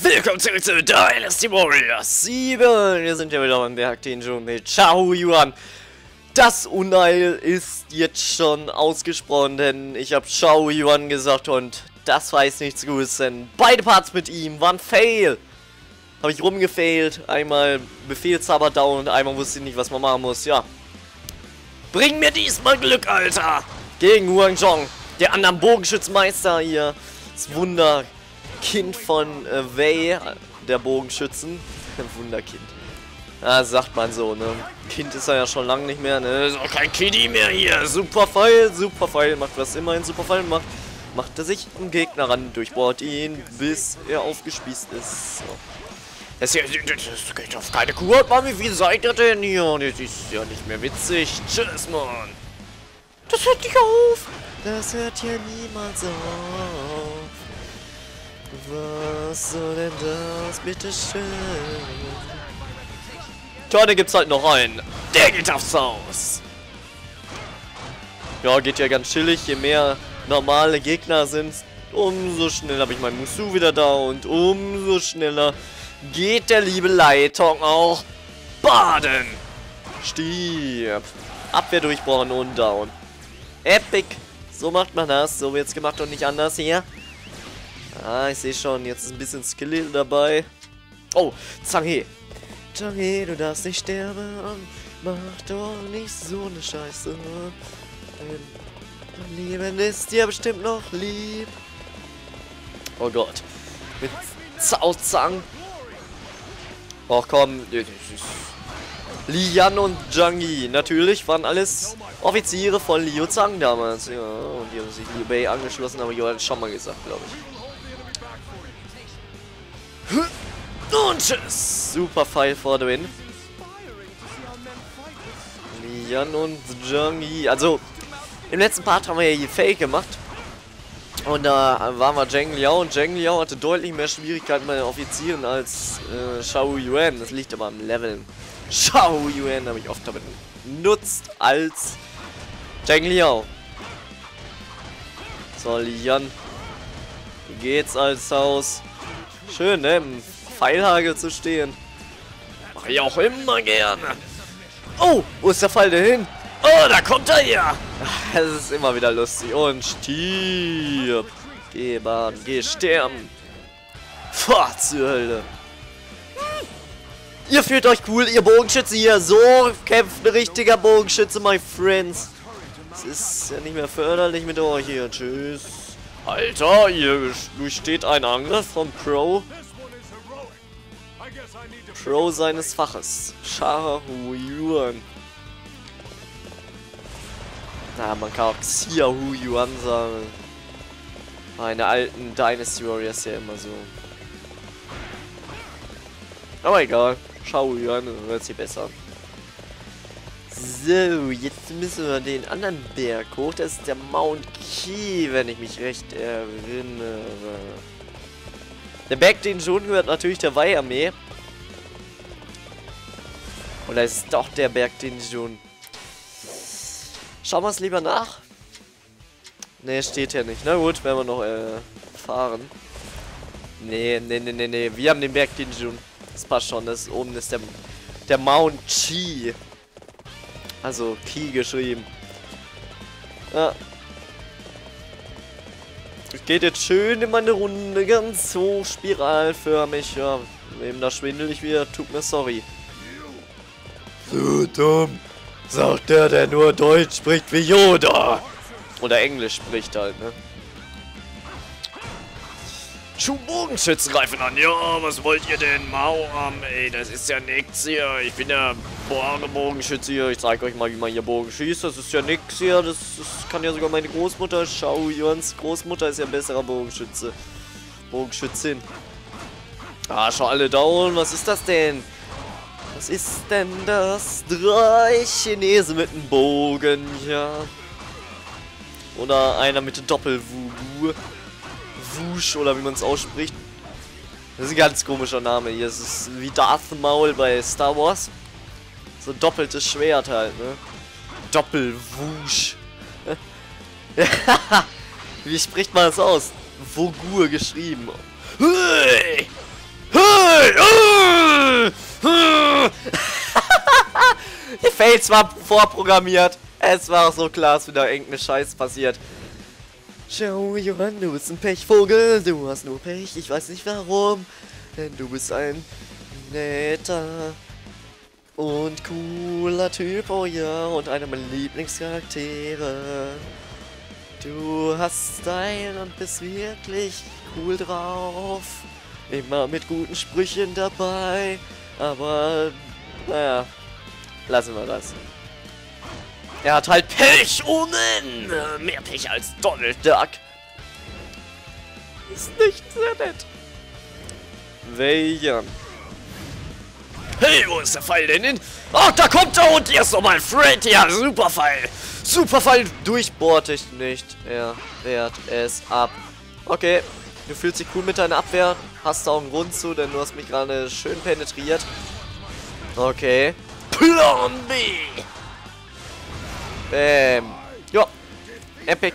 Willkommen zurück zu Dynasty Warriors 7. Wir sind ja wieder in der Aktion mit Xiahou Yuan. Das Unheil ist jetzt schon ausgesprochen, denn ich habe Xiahou Yuan gesagt und das war jetzt nichts Gutes, denn beide Parts mit ihm waren fail. Habe ich rumgefailt, einmal Befehlshaber down und einmal wusste ich nicht, was man machen muss, ja. Bring mir diesmal Glück, Alter! Gegen Huang Zhong, der anderen Bogenschützmeister hier. Das Wunderkind von Wei, der Bogenschützen. Wunderkind. Ja, sagt man so, ne? Kind ist er ja schon lange nicht mehr, ne? Ist auch kein Kiddie mehr hier. Superpfeil macht, was immer ein Superpfeil macht. Macht er sich am Gegner ran, durchbohrt ihn, bis er aufgespießt ist. So. Das hier, das geht auf keine Kur, Mami, wie seid ihr denn hier? Das ist ja nicht mehr witzig. Tschüss, Mann. Das hört nicht auf. Das hört hier niemals auf. Was soll denn das, bitteschön? Tja, da gibt's halt noch einen. Der geht aufs Haus. Ja, geht ja ganz chillig. Je mehr normale Gegner sind, umso schneller habe ich meinen Musu wieder da. Und umso schneller geht der liebe Leitung auch baden. Stirb. Abwehr durchbrochen und down. Epic. So macht man das. So wird's gemacht und nicht anders hier. Ah, ich sehe schon. Jetzt ist ein bisschen Skill dabei. Oh, Zhang He. Zhang He, du darfst nicht sterben. Mach doch nicht so eine Scheiße. Dein Leben ist dir bestimmt noch lieb. Oh Gott. Mit Cao Zhang. Och komm. Li Yan und Zhang Yi, natürlich waren alles Offiziere von Liu Zhang damals. Ja, und die haben sich Liu Bei angeschlossen, aber ich habe das schon mal gesagt, glaube ich. Und tschüss! Super Pfeil vor dem Hin. Li Yan und Zhang Yi. Also, im letzten Part haben wir ja hier Fake gemacht. Und da waren wir Zhang Liao und Zhang Liao hatte deutlich mehr Schwierigkeiten bei den Offizieren als Xiahou Yuan. Das liegt aber am Leveln. Xiahou Yuan habe ich oft damit benutzt als Zhang Liao. So, Li Yan. Wie geht's als Haus? Schön, ne? Im Pfeilhagel zu stehen. Mach ich auch immer gerne. Oh, wo ist der Pfeil dahin? Oh, da kommt er ja! Es ist immer wieder lustig. Und stirb! Geh, Mann, geh sterben! Pah, zur Hölle! Ihr fühlt euch cool, ihr Bogenschütze hier! So kämpft ein richtiger Bogenschütze, my friends! Es ist ja nicht mehr förderlich mit euch hier. Tschüss! Alter, hier steht ein Angriff vom Pro seines Faches. Xiahou Yuan. Na, man kann auch Xiahou Yuan sagen. Meine alten Dynasty Warriors ja immer so. Aber egal. Xiahou Yuan hört sich besser an. So, jetzt müssen wir den anderen Berg hoch. Das ist der Mount Qi, wenn ich mich recht erinnere. Der Berg, den schon gehört natürlich der Wei-Armee. Oder ist es doch der Berg, den schon... Schauen wir es lieber nach. Ne, steht ja nicht. Na gut, werden wir noch fahren. Ne. Wir haben den Berg Dingjun. Das passt schon. Das oben ist der Mount Qi. Also Qi geschrieben. Ja. Es geht jetzt schön in meine Runde. Ganz hoch, spiralförmig. Ja, wem da schwindelig wird, tut mir sorry. So dumm. Sagt der, der nur Deutsch spricht wie Yoda. Oder Englisch spricht halt, ne? Schuhbogenschützen greifen an. Ja, was wollt ihr denn? Mauern, ey, das ist ja nix hier. Ich bin der Bogenschütze hier. Ich zeig euch mal, wie man hier Bogen schießt. Das ist ja nix hier. Das kann ja sogar meine Großmutter. Xiahou Yuans Großmutter ist ja ein besserer Bogenschütze. Bogenschützin. Ah, schon alle down. Was ist das denn? Was ist denn das? 3 Chinesen mit einem Bogen, ja. Oder einer mit dem Doppel-Wu. Wusch, oder wie man es ausspricht. Das ist ein ganz komischer Name hier. Es ist wie Darth Maul bei Star Wars. So ein doppeltes Schwert halt, ne? Doppel-Wusch. Wie spricht man das aus? Vogur geschrieben. Hey! Der Fails war vorprogrammiert. Es war so klar, dass wieder irgendeine Scheiß passiert. Xiahou Yuan, du bist ein Pechvogel. Du hast nur Pech. Ich weiß nicht warum. Denn du bist ein netter und cooler Typ, oh ja, und einer meiner Lieblingscharaktere. Du hast Style und bist wirklich cool drauf. Immer mit guten Sprüchen dabei. Aber, naja, lassen wir das. Er hat halt Pech ohne Ende. Mehr Pech als Donald Duck. Ist nicht sehr nett. Wei. Hey, wo ist der Pfeil denn hin? Ach, da kommt er und hier ist nochmal Fred. Ja, super Pfeil. Super Pfeil durchbohrt ich nicht. Er wehrt es ab. Okay, du fühlst dich cool mit deiner Abwehr. Hast da auch einen Grund zu, denn du hast mich gerade schön penetriert. Okay. Plan B. Bam. Ja. Epic.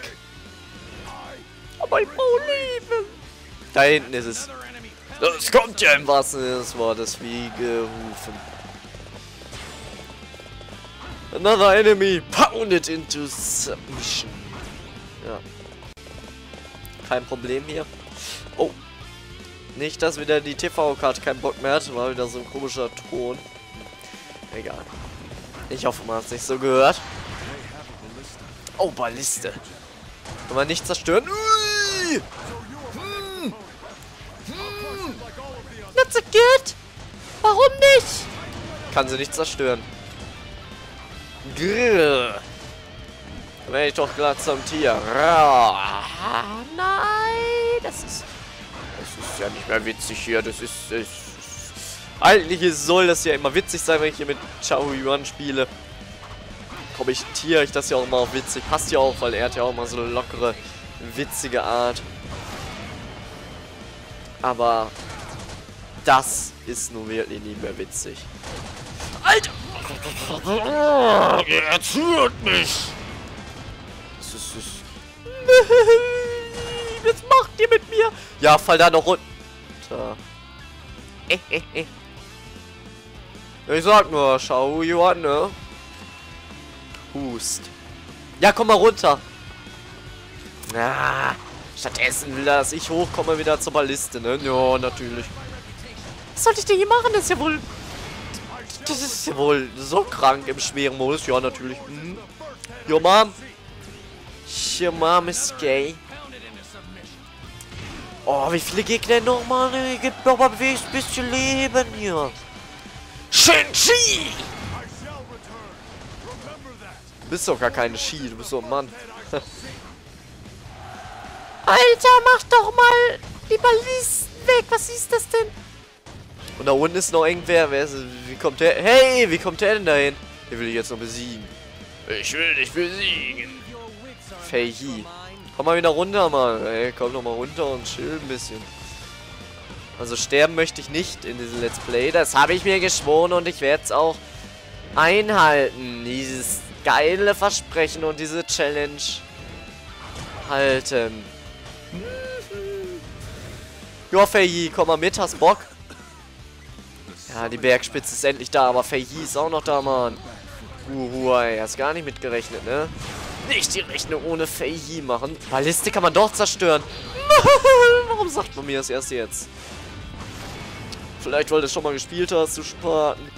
Aber ich brauche Leben. Da hinten ist es. Das kommt ja im wahrsten Sinne des Wortes wie gerufen. Another enemy pounded into submission. Ja. Kein Problem hier. Oh. Nicht, dass wieder die TV-Karte keinen Bock mehr hat, war wieder so ein komischer Ton. Egal. Ich hoffe, man hat es nicht so gehört. Oh, Balliste. Kann man nicht zerstören? Ui! That's a kid. Warum nicht? Kann sie nicht zerstören. Grrr. Dann werde ich doch glatt zum Tier. Nein, das ist ja nicht mehr witzig hier. Eigentlich soll das ja immer witzig sein, wenn ich hier mit Xiahou Yuan spiele. Kommentiere ich das ja auch mal auf witzig. Passt ja auch, weil er hat ja auch mal so eine lockere, witzige Art. Aber das ist nun wirklich nicht mehr witzig. Alter! Er erzürnt mich! Was macht ihr mit mir? Ja, fall da noch runter. Ich sag nur, Xiahou Yuan, ne? Hust. Ja, komm mal runter. Na, stattdessen will er, dass ich hochkomme wieder zur Balliste, ne? Ja, natürlich. Was sollte ich denn hier machen? Das ist ja wohl... Das ist ja wohl so krank im schweren Modus. Ja, natürlich. Hm. Your mom. Your mom is gay. Oh, wie viele Gegner nochmal? Gibt nochmal ein bisschen Leben hier. Shin-Chi! Du bist doch gar keine Ski, du bist so ein Mann. Alter, mach doch mal die Ballisten weg. Was ist das denn? Und da unten ist noch irgendwer. Wer ist es? Wie kommt der? Hey, wie kommt der denn dahin? Den will ich jetzt noch besiegen. Ich will dich besiegen. Fei-Hi. Komm mal wieder runter, Mann. Ey, komm noch mal runter und chill ein bisschen. Also sterben möchte ich nicht in diesem Let's Play. Das habe ich mir geschworen und ich werde es auch einhalten. Dieses geile Versprechen und diese Challenge halten. Jo, Fei-Hi, komm mal mit, hast Bock? Ja, die Bergspitze ist endlich da, aber Fei-Hi ist auch noch da, Mann. Guo Huai, hast gar nicht mitgerechnet, ne? Nicht die Rechnung ohne Fei-Hi machen. Balliste kann man doch zerstören. Warum sagt man mir das erst jetzt? Vielleicht, weil du es schon mal gespielt hast, du Spaten.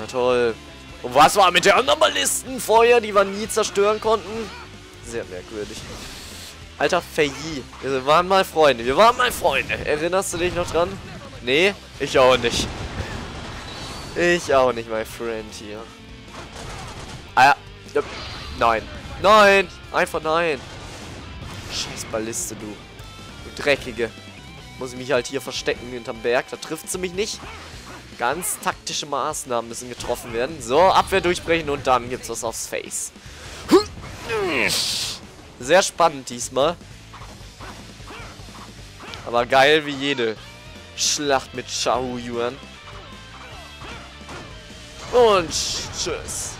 Na toll. Und was war mit der anderen Ballistenfeuer, die wir nie zerstören konnten? Sehr merkwürdig. Alter, Fei-Hi, wir waren mal Freunde. Erinnerst du dich noch dran? Nee, ich auch nicht. Ich auch nicht, mein Friend hier. Ah ja. Nein. Nein. Einfach nein. Scheiß Balliste, du. Du Dreckige. Muss ich mich halt hier verstecken hinterm Berg. Da trifft sie mich nicht. Ganz taktische Maßnahmen müssen getroffen werden. So, Abwehr durchbrechen und dann gibt's was aufs Face. Sehr spannend diesmal. Aber geil wie jede Schlacht mit Xiahou Yuan. Und tschüss.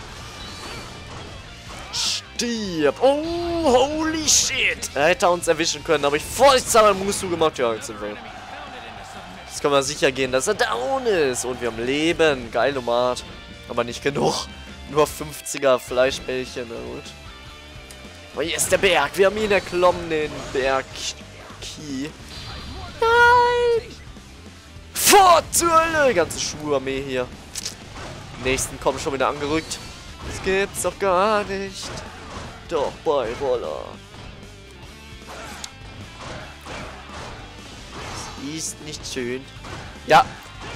Stirb. Oh, holy shit. Er hätte uns erwischen können, aber ich voll Musu gemacht. Ja, jetzt sind wir. Jetzt können wir sicher gehen, dass er down ist. Und wir haben Leben. Geil, Nomad. Aber nicht genug. Nur 50er Fleischbällchen. Na gut. Oh, hier ist der Berg. Wir haben ihn erklommen, den Berg Chaqi. Nein! Fort zur Hölle! Ganze Schuharmee hier. Nächsten kommen schon wieder angerückt. Das gibt's doch gar nicht. Doch bei Roller. Das ist nicht schön. Ja,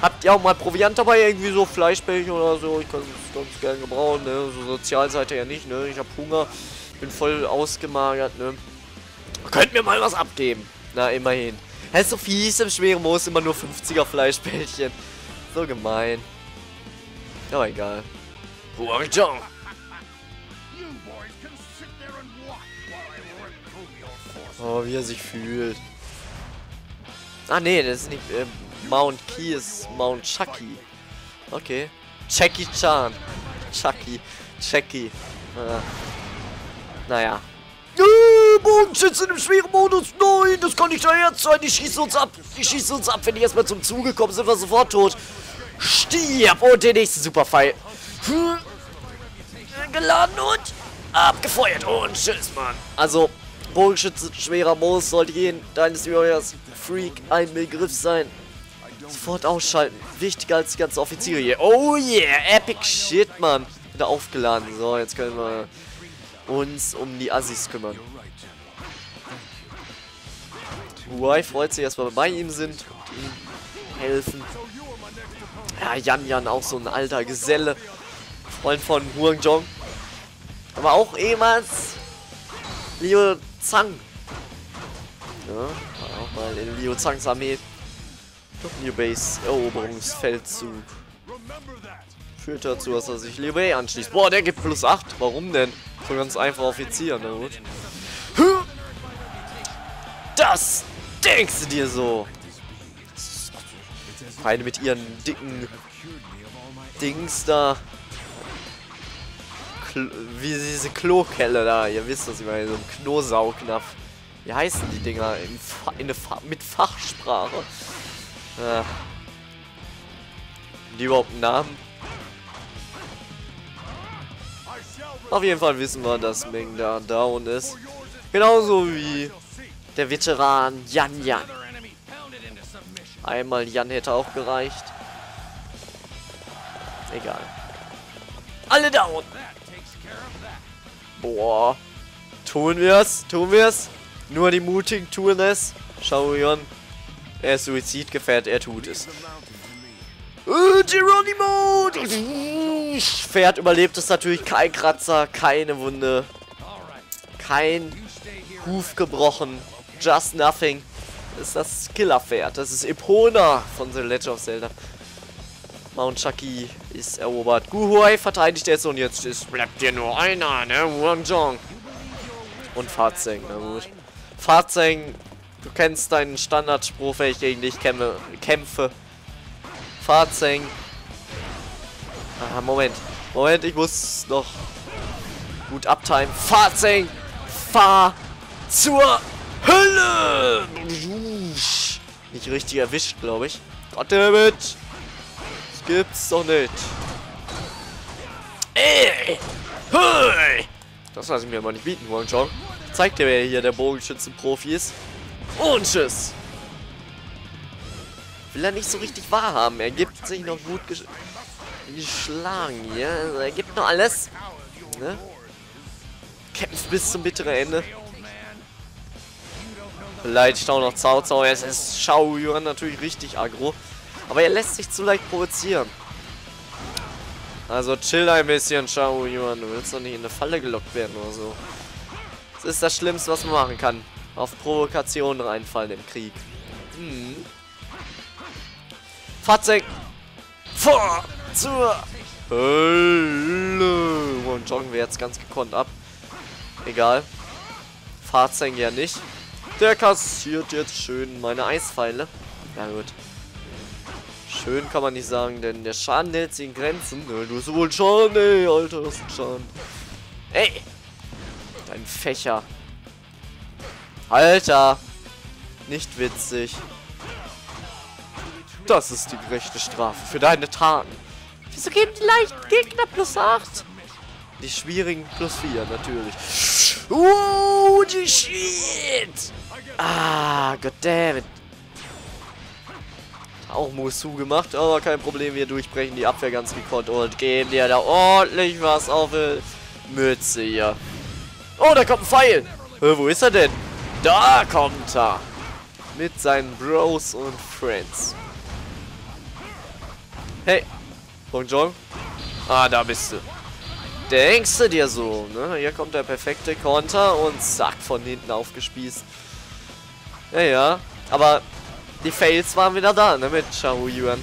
habt ihr auch mal Proviant dabei? Irgendwie so Fleischbällchen oder so? Ich kann es ganz gerne gebrauchen, ne? So sozial seid ihr ja nicht, ne? Ich hab Hunger. Bin voll ausgemagert, ne? Könnt mir mal was abgeben. Na, immerhin. Heißt so fies im schweren Moos immer nur 50er Fleischbällchen. So gemein. Aber egal. Huang Zhong. Oh, wie er sich fühlt. Ah, nee, das ist nicht... Mount Qi ist Mount Chaqi. Okay. Chaqi-chan. Chaqi. Chaqi. Naja. Bogenschützen im schweren Modus. Nein, das kann nicht der Herz sein. Die schießen uns ab. Die schießen uns ab. Wenn die erstmal zum Zuge kommen, sind wir sofort tot. Stirb. Und den nächsten Superfall. Hm. Geladen und abgefeuert. Und tschüss, Mann. Also, Bogenschützen schwerer Modus sollte jeden Dynasty Warriors Freak ein Begriff sein. Sofort ausschalten. Wichtiger als die ganzen Offiziere hier. Oh yeah. Epic Shit, Mann. Wieder aufgeladen. So, jetzt können wir uns um die Assis kümmern. Huai freut sich erstmal, wenn wir bei ihm sind. Ihm helfen. Ja, Yan Yan, auch so ein alter Geselle. Freund von Huang Zhong. Aber auch ehemals Liu Zhang. Ja, war auch mal in Liu Zhangs Armee. Doch Liu Beis Eroberungsfeldzug führt dazu, dass er sich Liu Bei anschließt. Boah, der gibt plus 8. Warum denn? So ganz einfach Offizier, na gut. Das denkst du dir so? Feinde mit ihren dicken Dings da. Wie diese Klo-Kelle da. Ihr wisst das, ich meine, so ein Knosauknapf. Wie heißen die Dinger mit Fachsprache? Die überhaupt einen Namen? Auf jeden Fall wissen wir, dass Meng da down ist. Genauso wie der Veteran Yan Yan. Einmal Yan hätte auch gereicht. Egal. Alle down! Boah. Tun wir's? Tun wir's? Nur die Mutigen tun es. Xiahou Yuan. Er ist suizidgefährdet, er tut es. Geronimo! Pferd überlebt es natürlich. Kein Kratzer, keine Wunde. Kein Huf gebrochen. Just nothing. Das ist das Killerpferd. Das ist Epona von The Legend of Zelda. Mount Chaqi ist erobert. Guo Huai verteidigt jetzt und jetzt bleibt dir nur einer, ne? Huang Zhong. Und Fa Zheng, na gut. Fa Zheng, du kennst deinen Standardspruch, wenn ich gegen dich kämpfe. Fa Zheng. Ah, Moment. Moment, ich muss noch gut abtimen. Fa Zheng. Fahr zur Hölle. Nicht richtig erwischt, glaube ich. Goddammit. Das gibt's doch nicht. Ey. Hey. Das lasse ich mir aber nicht bieten, Huang Zhong. Zeig dir, wer hier der Bogenschützenprofi ist. Und tschüss. Will er nicht so richtig wahrhaben. Er gibt sich noch gut geschlagen hier. Ja? Er gibt noch alles. Ne? Kämpft bis zum bitteren Ende. Beleidigt auch noch Cao Cao. Es ist Xiahou Yuan natürlich richtig aggro. Aber er lässt sich zu leicht provozieren. Also chill ein bisschen, Xiahou Yuan. Du willst doch nicht in eine Falle gelockt werden oder so. Das ist das Schlimmste, was man machen kann. Auf Provokationen reinfallen im Krieg. Hm. Fahrzeug vor zur Hölle. Und joggen wir jetzt ganz gekonnt ab. Egal. Fahrzeug ja nicht. Der kassiert jetzt schön meine Eispfeile. Na gut. Schön kann man nicht sagen, denn der Schaden hält sich in Grenzen. Du hast wohl Schaden, ey, Alter, das ist ein Schaden. Ey! Dein Fächer. Alter! Nicht witzig. Das ist die gerechte Strafe für deine Taten. Wieso geben die leichten Gegner plus 8? Die schwierigen plus 4, natürlich. Oh, die shit! Ah, goddammit. Auch Musu gemacht, aber kein Problem, wir durchbrechen die Abwehr ganz gekonnt und geben dir da ordentlich was auf die Mütze hier. Oh, da kommt ein Pfeil! Wo ist er denn? Da kommt er! Mit seinen Bros und Friends. Hey! Huang Zhong? Ah, da bist du. Denkst du dir so, ne? Hier kommt der perfekte Konter und zack, von hinten aufgespießt. Ja, ja. Aber die Fails waren wieder da, ne? Mit Xiahou Yuan.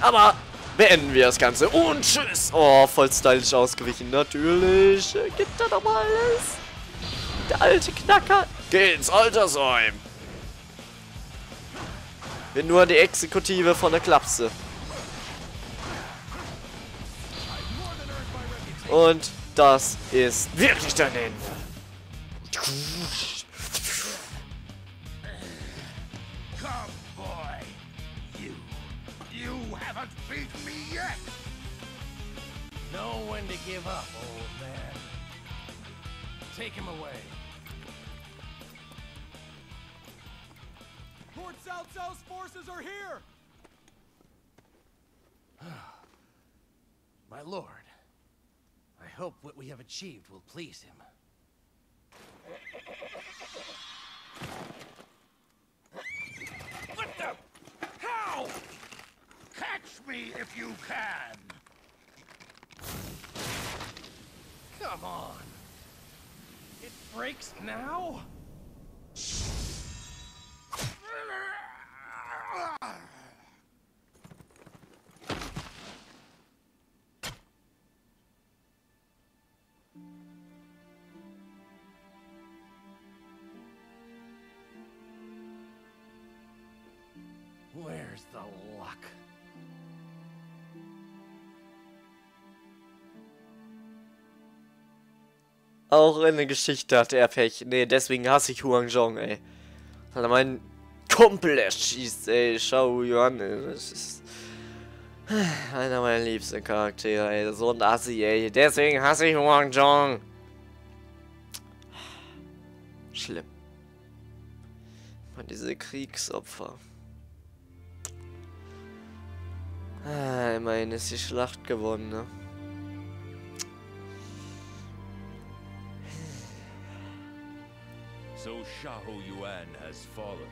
Aber beenden wir das Ganze. Und tschüss! Oh, voll stylisch ausgewichen. Natürlich gibt er doch mal alles. Der alte Knacker. Geh ins Altersheim. Bin nur die Exekutive von der Klapse. Und das ist wirklich dein Ende. Lord Cao Cao's forces are here. My lord, I hope what we have achieved will please him. What the? How? Catch me if you can. Come on. It breaks now? Where's the luck? Auch in der Geschichte hatte er Pech. Nee, deswegen hasse ich Huang Zhong, ey. Hat er meinen Kumpel erschießt, ey. Xiahou Yuan, ey. Das ist einer meiner liebsten Charaktere, ey. So ein Assi, ey. Deswegen hasse ich Huang Zhong. Schlimm. Man, diese Kriegsopfer. Ah, immerhin ist die Schlacht gewonnen, ne? So Xiahou Yuan has fallen.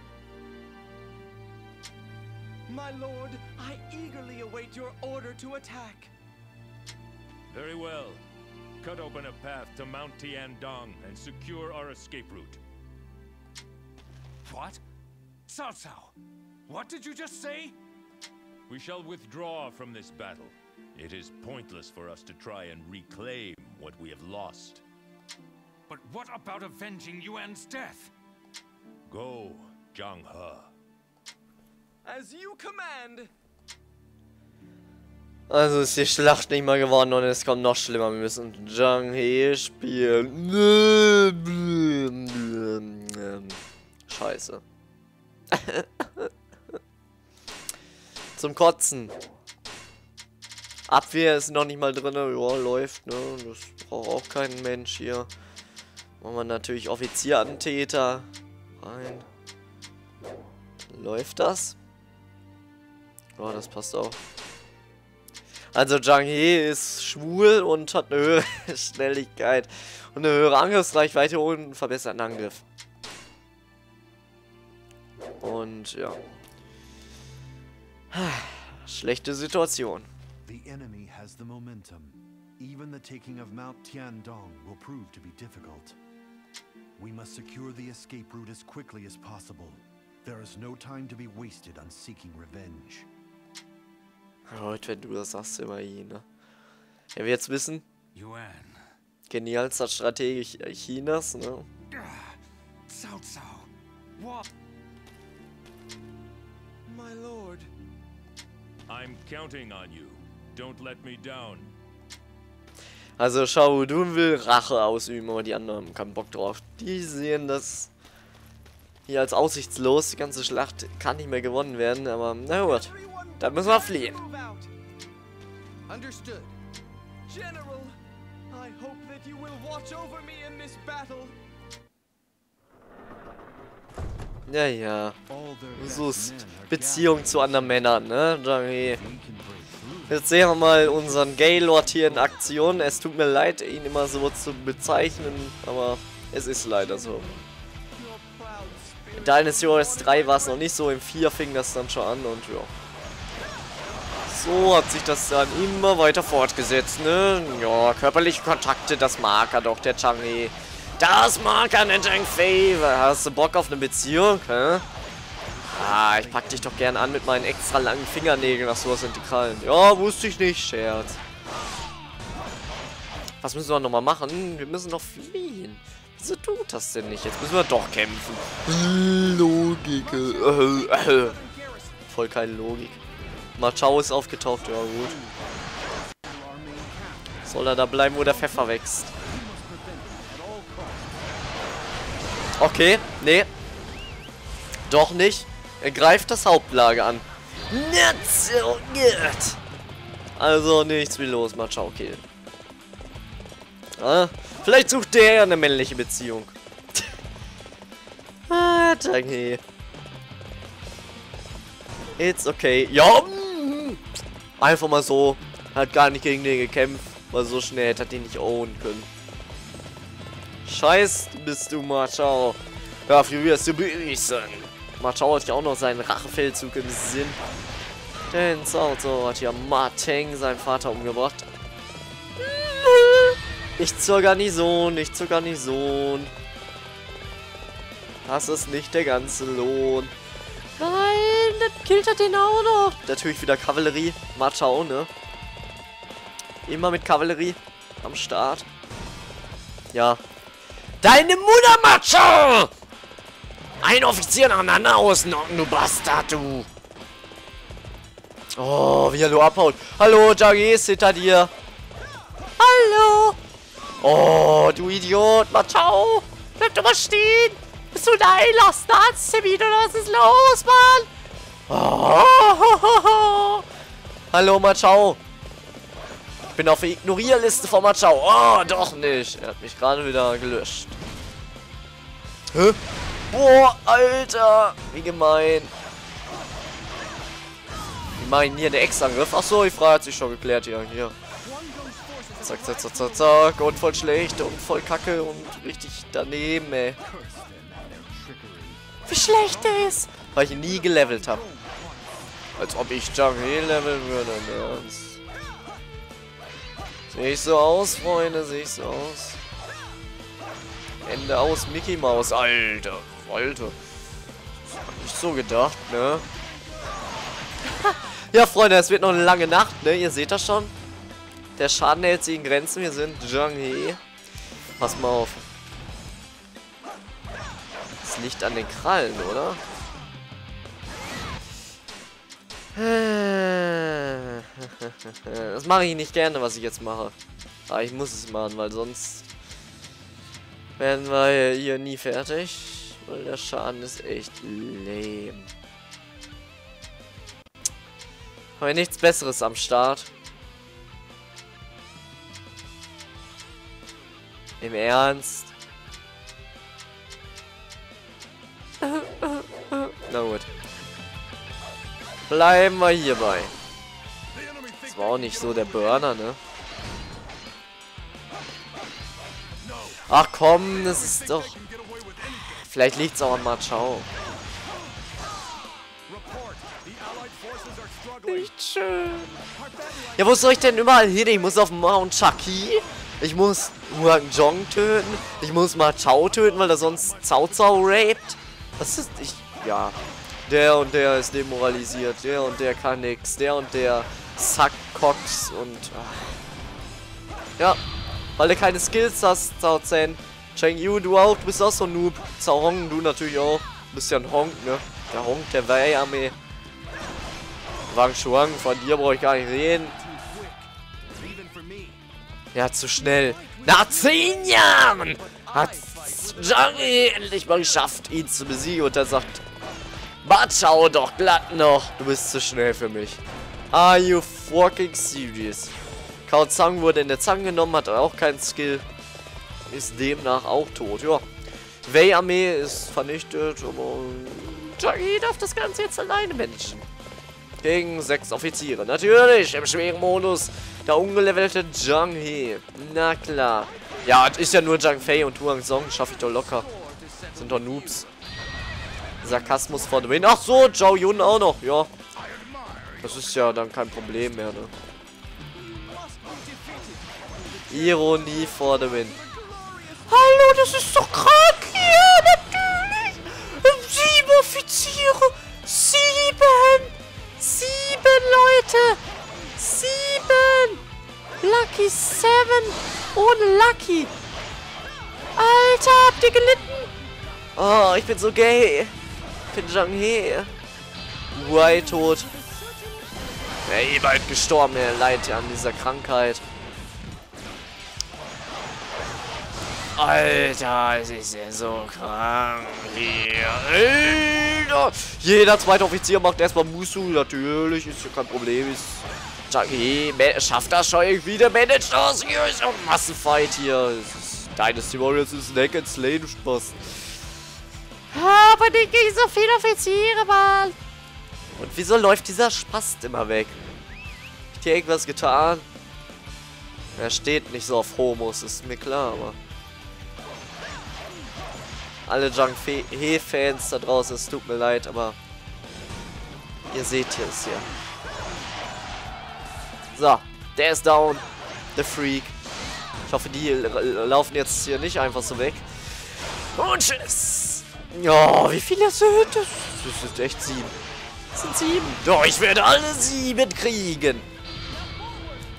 My lord, I eagerly await your order to attack. Very well. Cut open a path to Mount Tiandong and secure our escape route. What? Cao Cao, what did you just say? We shall withdraw from this battle. It is pointless for us to try and reclaim what we have lost. But what about avenging Yuan's death? Go, Zhang He. As you command. Also ist die Schlacht nicht mal gewonnen und es kommt noch schlimmer. Wir müssen Zhang He spielen. Scheiße. Zum Kotzen. Abwehr ist noch nicht mal drin. Ja, läuft, ne? Das braucht auch kein Mensch hier. Machen wir natürlich Offizierantäter rein. Läuft das? Ja, das passt auch. Also Zhang He ist schwul und hat eine höhere Schnelligkeit und eine höhere Angriffsreichweite und einen verbesserten Angriff. Und ja. Schlechte Situation. The enemy has the momentum. Even the taking of Mount Tiandong will prove to be difficult. We must secure the escape route as quickly as possible. There is no time to be wasted on seeking revenge. Heute, wenn du das sagst, immer China. Wenn wir jetzt wissen, Yuan. Genialster Stratege Chinas, ne? Cao Cao. What? My lord. I'm counting on you. Don't let me down. Also Xiahou Yuan will Rache ausüben, aber die anderen haben keinen Bock drauf. Die sehen das hier als aussichtslos. Die ganze Schlacht kann nicht mehr gewonnen werden, aber na gut. Dann müssen wir fliehen. Ja, ja. So ist Beziehung zu anderen Männern, ne? Zhang He. Jetzt sehen wir mal unseren Gaylord hier in Aktion. Es tut mir leid, ihn immer so zu bezeichnen, aber es ist leider so. In Dynasty Warriors 3 war es noch nicht so, im 4 fing das dann schon an und ja. So hat sich das dann immer weiter fortgesetzt, ne? Ja, körperliche Kontakte, das mag er doch, der Zhang He. Das mag er, der Zhang Fei. Hast du Bock auf eine Beziehung, hä? Ah, ich pack dich doch gern an mit meinen extra langen Fingernägeln, ach sowas sind die Krallen. Ja, wusste ich nicht, Scherz. Was müssen wir nochmal machen? Wir müssen noch fliehen. Wieso tut das denn nicht? Jetzt müssen wir doch kämpfen. Logik. Voll keine Logik. Ma Chao ist aufgetaucht, ja gut. Soll er da bleiben, wo der Pfeffer wächst? Okay, nee. Doch nicht. Er greift das Hauptlager an. Also nichts wie los, Ma Chao kill. Ah, vielleicht sucht der eine männliche Beziehung. Ah, danke. It's okay. Ja. Einfach mal so. Hat gar nicht gegen den gekämpft. Weil so schnell hätte er den nicht ownen können. Scheiß bist du, Ma Chao. Ja, für wirst du büßen. Ma Chao hat ja auch noch seinen Rachefeldzug im Sinn. Denn Cao Cao hat ja Ma Teng, seinen Vater, umgebracht. Ich zur Garnison, ich zur Garnison. Das ist nicht der ganze Lohn. Nein, das killt er den auch noch. Natürlich wieder Kavallerie. Ma Chao, ne? Immer mit Kavallerie am Start. Ja. Deine Mutter, Ma Chao! Ein Offizier nacheinander ausnocken, du Bastard, du! Oh, wie er nur abhaut. Hallo, Zhang He ist hinter dir. Hallo! Oh, du Idiot, Ma Chao! Bleib doch mal stehen! Bist du ein heiler Staatstermin oder was ist los, Mann? Oh, ho, ho, ho. Hallo, Ma Chao! Ich bin auf der Ignorierliste von Ma Chao. Oh, doch nicht. Er hat mich gerade wieder gelöscht. Hä? Boah, Alter. Wie gemein. Wir machen hier den Exangriff. Achso, die Frage hat sich schon geklärt hier. Zack, zack, zack, zack, zack. Und voll schlecht und voll kacke und richtig daneben, ey. Wie schlecht der ist. Weil ich ihn nie gelevelt habe. Als ob ich Zhang He leveln würde. Ne? Sehe ich so aus, Freunde, sehe ich so aus. Ende aus, Mickey Mouse, Alter, Alter. Nicht so gedacht, ne? Ja, Freunde, es wird noch eine lange Nacht, ne? Ihr seht das schon. Der Schaden hält sich in Grenzen, wir sind Zhang He. Pass mal auf. Das liegt an den Krallen, oder? Das mache ich nicht gerne, was ich jetzt mache. Aber ich muss es machen, weil sonst werden wir hier nie fertig. Weil der Schaden ist echt lame. Haben wir nichts Besseres am Start? Im Ernst? Na gut. Bleiben wir hierbei. Das war auch nicht so der Burner, ne? Ach komm, das ist doch... Vielleicht liegt es auch an Ma Chao. Nicht schön. Ja, wo soll ich denn überall hin? Ich muss auf Mount Qi. Ich muss Huang Zhong töten. Ich muss Ma Chao töten, weil er sonst Cao Cao raped. Was ist... Ich... Ja... Der und der ist demoralisiert, der und der kann nix, der und der sack Cox und... Ja, weil du keine Skills hast, Cao Zhen. Cheng Yu, du auch, du bist auch so ein Noob. Zhao Hong, du natürlich auch. Du bist ja ein Honk, ne? Der Honk der Wei-Armee. Wang Shuang, von dir brauche ich gar nicht reden. Ja, zu schnell. Nach 10 Jahren hat es Zhang Yi endlich mal geschafft, ihn zu besiegen. Und dann sagt Ma Chao doch glatt noch, du bist zu schnell für mich. Are you fucking serious? Cao Zhang wurde in der Zange genommen, hat auch keinen Skill. Ist demnach auch tot, ja. Wei-Armee ist vernichtet, aber Zhang Yi darf das Ganze jetzt alleine managen. Gegen 6 Offiziere. Natürlich, im schweren Modus. Der ungelevelte Zhang He. Na klar. Ja, es ist ja nur Zhang Fei und Huang Zhong. Schaffe ich doch locker. Sind doch Noobs. Sarkasmus vor dem Hin. Ach so, Zhao Yun auch noch. Ja. Das ist ja dann kein Problem mehr, ne? Ironie vor dem Hin. Hallo, das ist doch krank hier. Natürlich. 7 Offiziere. 7 Leute! 7! Lucky 7! Ohne Lucky! Alter, habt ihr gelitten? Oh, ich bin so gay! Ich bin Zhang He! Wei tot! Ey, ihr bald gestorben, ihr leidet ja an dieser Krankheit! Alter, es ist ja so krank hier. Alter. Jeder zweite Offizier macht erstmal Musu. Natürlich, ist ja kein Problem. Ist Zhang He schafft das schon irgendwie. Der managt das hier. Ist ein Massenfight hier. Dynasty Warriors ist Neck and Slay, du Spaß. Aber nicht gegen so viele Offiziere, Mann. Und wieso läuft dieser Spast immer weg? Hat hier irgendwas getan? Er steht nicht so auf Homos, ist mir klar, aber. Alle Zhang He-Fans da draußen, es tut mir leid, aber ihr seht hier es hier. So, der ist down, the Freak. Ich hoffe, die laufen jetzt hier nicht einfach so weg. Und tschüss. Ja, wie viele sind das? Das sind echt 7. Das sind 7. Doch, ich werde alle 7 kriegen.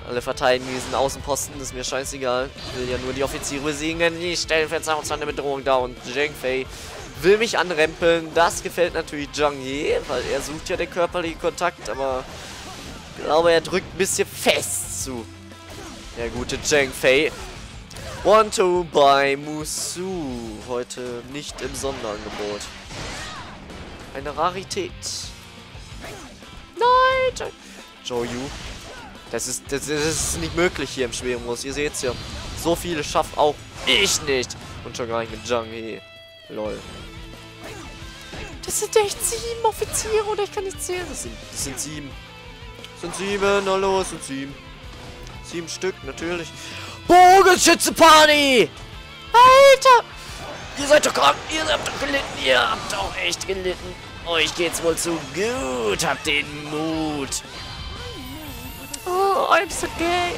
Alle verteidigen diesen Außenposten, ist mir scheißegal. Ich will ja nur die Offiziere besiegen, die stellen zwar eine Bedrohung da und Zhang Fei will mich anrempeln. Das gefällt natürlich Zhang He, weil er sucht ja den körperlichen Kontakt, aber ich glaube, er drückt ein bisschen fest zu. Der gute Zhang Fei. Want to buy Musu. Heute nicht im Sonderangebot. Eine Rarität. Nein! Zhou Yu. Das ist nicht möglich hier im schweren Modus. Ihr seht's ja. So viele schafft auch ich nicht. Und schon gar nicht mit Zhang He. Lol. Das sind echt 7 Offiziere, oder ich kann nicht zählen. Das sind 7. Das sind 7, na los, sind 7. 7 Stück, natürlich. Bogenschütze-Party! Alter! Ihr seid doch krank, ihr habt doch gelitten, ihr habt auch echt gelitten. Euch geht's wohl zu gut, habt den Mut. Oh, I'm so gay.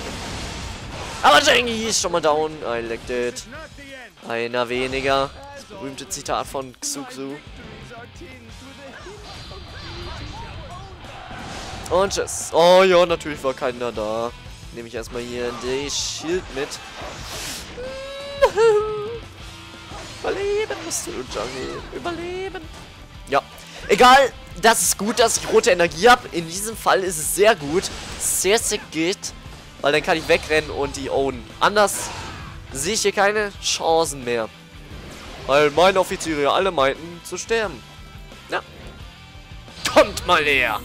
Aber Zhang He ist schon mal down. Elected. Einer weniger. Das berühmte Zitat von Xuxu. Und tschüss. Oh ja, natürlich war keiner da. Nehme ich erstmal hier den Schild mit. Überleben musst du, Zhang He. Überleben. Ja. Egal. Das ist gut, dass ich rote Energie habe. In diesem Fall ist es sehr gut. Sehr, sehr gut. Weil dann kann ich wegrennen und die ownen. Anders sehe ich hier keine Chancen mehr. Weil meine Offiziere alle meinten zu sterben. Ja. Kommt mal her.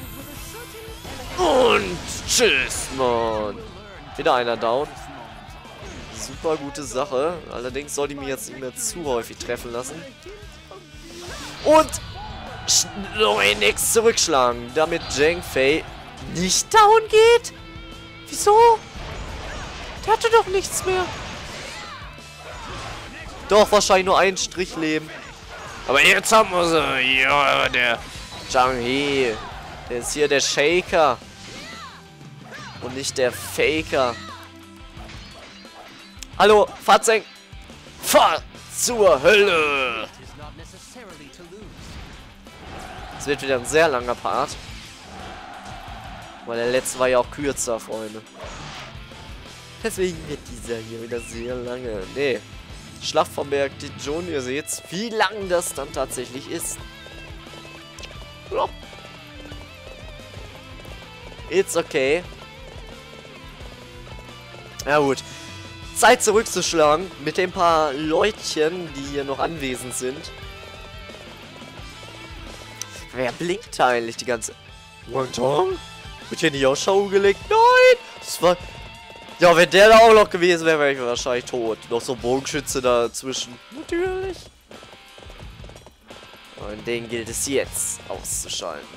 Und tschüss, Mann. Wieder einer down. Super gute Sache. Allerdings soll die mir jetzt nicht mehr zu häufig treffen lassen. Und nix zurückschlagen, damit Zhang Fei nicht down geht. Wieso? Der hatte doch nichts mehr. Doch, wahrscheinlich nur einen Strich Leben. Aber jetzt haben wir sie. Ja, der Zhang He. Der ist hier der Shaker. Und nicht der Faker. Hallo, Fa Zheng. Fahr zur Hölle. Es wird wieder ein sehr langer Part. Weil der letzte war ja auch kürzer, Freunde. Deswegen wird dieser hier wieder sehr lange. Nee. Schlacht vom Berg Dingjun, ihr seht's, wie lang das dann tatsächlich ist. It's okay. Na gut. Zeit zurückzuschlagen mit den paar Leutchen, die hier noch anwesend sind. Wer blinkt eigentlich die ganze... Huang Zhong? Wird hier nicht aus Schau gelegt? Nein! Das war... Ja, wenn der da auch noch gewesen wäre, wäre ich wahrscheinlich tot. Noch so Bogenschütze dazwischen. Natürlich. Und den gilt es jetzt auszuschalten.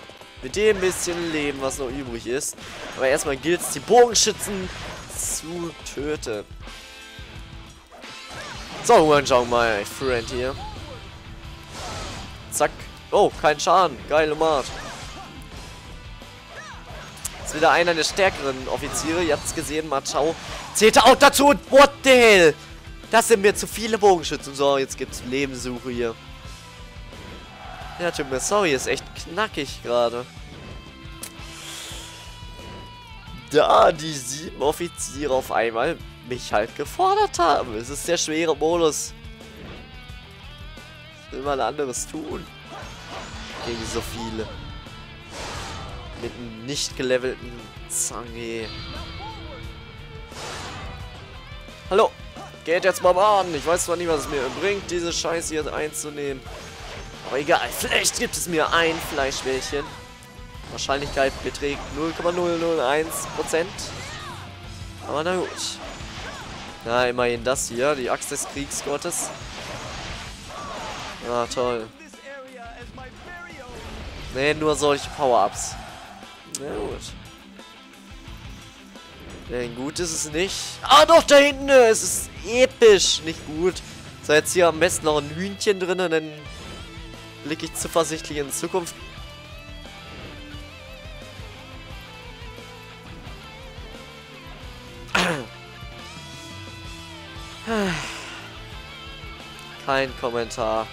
Mit dem bisschen Leben, was noch übrig ist. Aber erstmal gilt es, die Bogenschützen zu töten. So, Huang Zhong, my friend hier. Zack. Oh, kein Schaden. Geile Mart. Ist wieder einer der stärkeren Offiziere. Ihr habt es gesehen, Ma Chao zählte auch dazu. Und what the hell? Das sind mir zu viele Bogenschützen. So, jetzt gibt's Lebenssuche hier. Ja, tut mir sorry, ist echt knackig gerade. Da die 7 Offiziere auf einmal mich halt gefordert haben. Es ist der schwere Modus. Ich will mal anderes tun. Gegen so viele. Mit einem nicht gelevelten Zhang He. Hallo, geht jetzt mal baden. Ich weiß zwar nicht, was es mir bringt, diese Scheiße hier einzunehmen. Aber egal, vielleicht gibt es mir ein Fleischbällchen. Wahrscheinlichkeit beträgt 0,001%. Aber na gut. Na, immerhin das hier, die Axt des Kriegsgottes. Ah, toll. Ne, nur solche Power-Ups. Na gut. Denn gut ist es nicht. Ah, doch, da hinten! Es ist episch! Nicht gut. So, jetzt hier am besten noch ein Hühnchen drin, dann blicke ich zuversichtlich in Zukunft. Kein Kommentar.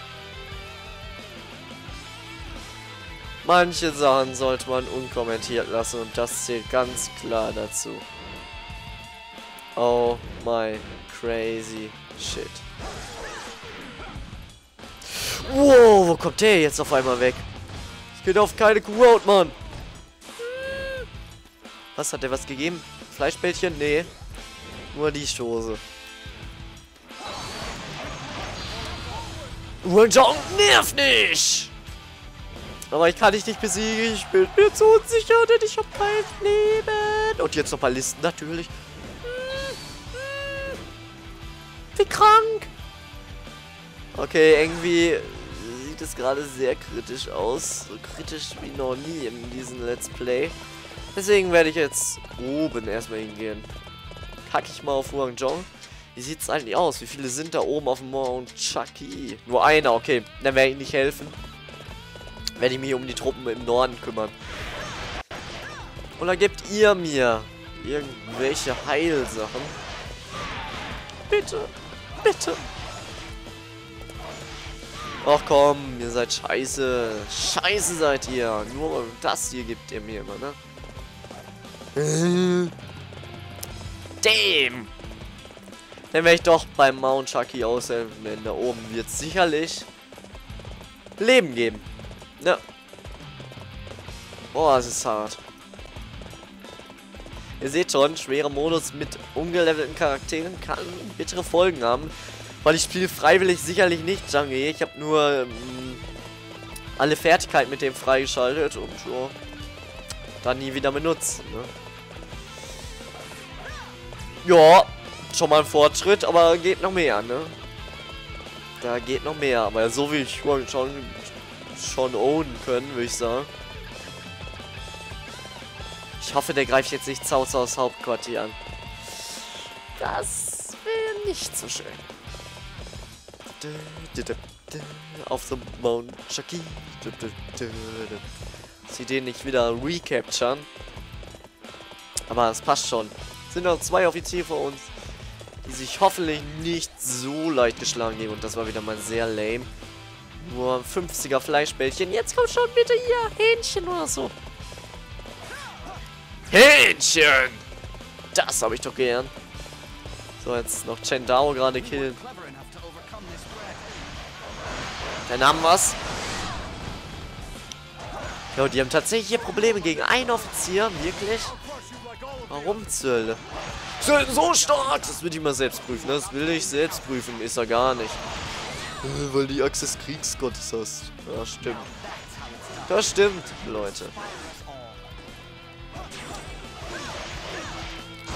Manche Sachen sollte man unkommentiert lassen und das zählt ganz klar dazu. Oh my crazy shit. Wow, wo kommt der jetzt auf einmal weg? Ich gehe auf keine Kuhhaut, Mann. Was hat der was gegeben? Fleischbällchen? Nee. Nur die Schose. Huang Zhong nervt nicht! Aber ich kann dich nicht besiegen, ich bin mir zu unsicher, denn ich habe kein Leben. Und jetzt noch ein paar Listen, natürlich. Wie krank! Okay, irgendwie sieht es gerade sehr kritisch aus. So kritisch wie noch nie in diesem Let's Play. Deswegen werde ich jetzt oben erstmal hingehen. Kacke ich mal auf Huang Zhong. Wie sieht es eigentlich aus? Wie viele sind da oben auf dem Mount Qi? Nur einer, okay. Dann werde ich nicht helfen. Werde ich mich um die Truppen im Norden kümmern. Oder gebt ihr mir irgendwelche Heilsachen? Bitte, bitte. Ach komm, ihr seid scheiße. Scheiße seid ihr. Nur das hier gibt ihr mir immer, ne? Damn! Dann werde ich doch beim Mount Qi aushelfen, denn da oben wird es sicherlich Leben geben. Ja. Boah, es ist hart. Ihr seht schon, schwerer Modus mit ungelevelten Charakteren kann bittere Folgen haben. Weil ich spiele freiwillig sicherlich nicht Zhang He. Ich habe nur alle Fertigkeiten mit dem freigeschaltet und ja, dann nie wieder benutzt. Ne? Ja, schon mal ein Fortschritt, aber geht noch mehr, ne? Da geht noch mehr, aber so wie ich schon ownen können, würde ich sagen. Ich hoffe, der greift jetzt nicht Cao Caos Hauptquartier an. Das wäre nicht so schön. Auf dem Mount Qi. Sie den nicht wieder recapturen. Aber es passt schon. Es sind noch 2 Offiziere vor uns, die sich hoffentlich nicht so leicht geschlagen geben. Und das war wieder mal sehr lame. Nur 50er Fleischbällchen. Jetzt kommt schon bitte hier Hähnchen oder so. Hähnchen! Das habe ich doch gern. So, jetzt noch Chen Dao gerade killen. Dann haben wir's. Ja, die haben tatsächlich hier Probleme gegen einen Offizier. Wirklich? Warum zur Hölle? So stark! Das will ich mal selbst prüfen. Das will ich selbst prüfen. Ist er gar nicht. Weil die Axt des Kriegsgottes hast. Ja, stimmt. Das stimmt, Leute.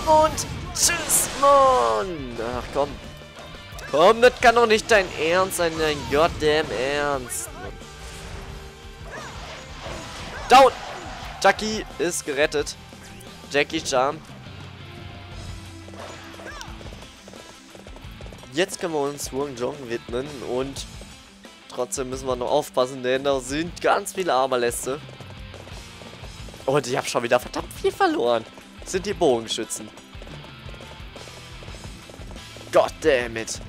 Und tschüss, Mann! Ach komm. Komm, das kann doch nicht dein Ernst sein, dein goddamn Ernst. Down! Jackie ist gerettet. Jackie Chan. Jetzt können wir uns Huang Zhong widmen und trotzdem müssen wir noch aufpassen, denn da sind ganz viele Armerläste. Und ich habe schon wieder verdammt viel verloren. Das sind die Bogenschützen. Goddammit.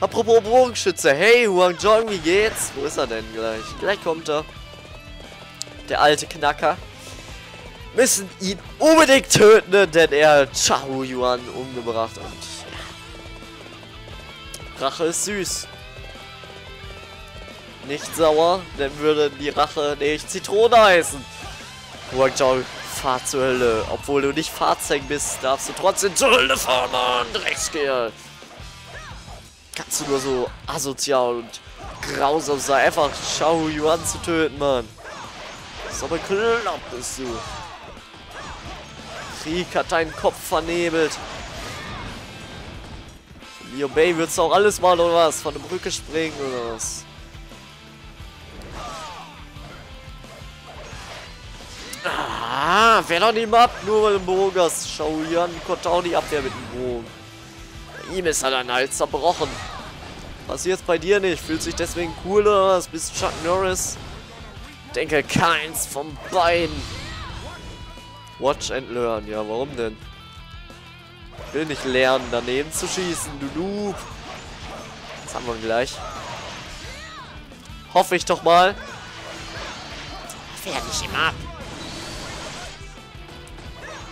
Apropos Bogenschütze. Hey, Huang Zhong, wie geht's? Wo ist er denn gleich? Gleich kommt er. Der alte Knacker. Müssen ihn unbedingt töten, denn er hat Xiahou Yuan umgebracht. Und Rache ist süß. Nicht sauer, denn würde die Rache nicht Zitrone heißen. Huang Zhong, fahr zur Hölle. Obwohl du nicht Fahrzeug bist, darfst du trotzdem zur Hölle fahren, Mann. Dreckskerl. Kannst du nur so asozial und grausam sein, einfach Xiahou Yuan zu töten, Mann. So bekloppt bist du. Krieg hat deinen Kopf vernebelt. Liu Bei, würdest du auch alles machen oder was? Von der Brücke springen oder was? Ah, wer doch nicht mal ab, nur weil du einen Bogen hast. Xiahou Yuan konnte auch nicht abwehren mit dem Bogen. Bei ihm ist er dann halt zerbrochen. Passiert's bei dir nicht? Fühlt sich deswegen cooler oder was? Bist Chuck Norris? Denke keins von beiden. Watch and learn. Ja, warum denn? Ich will nicht lernen, daneben zu schießen, du Noob. Das haben wir gleich. Hoffe ich doch mal. Fährt nicht immer ab.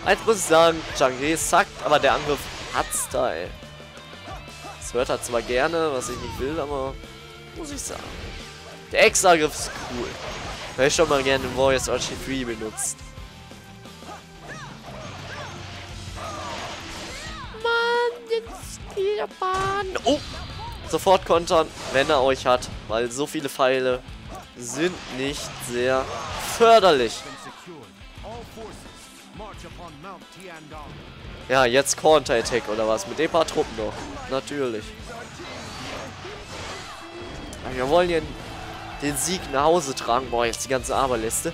Eins muss ich sagen, Zhang He sagt, aber der Angriff hat Style. Das hört er zwar gerne, was ich nicht will, aber muss ich sagen. Der Extra-Angriff ist cool. Hätte ich schon mal gerne den Warriors Archie 3 benutzt. Mann, jetzt geht der Bahn. Oh! Sofort kontern, wenn er euch hat, weil so viele Pfeile sind nicht sehr förderlich. Ja, jetzt Counter-Attack oder was? Mit ein paar Truppen noch. Natürlich. Aber wir wollen hier den Sieg nach Hause tragen. Boah, jetzt die ganze Aberliste.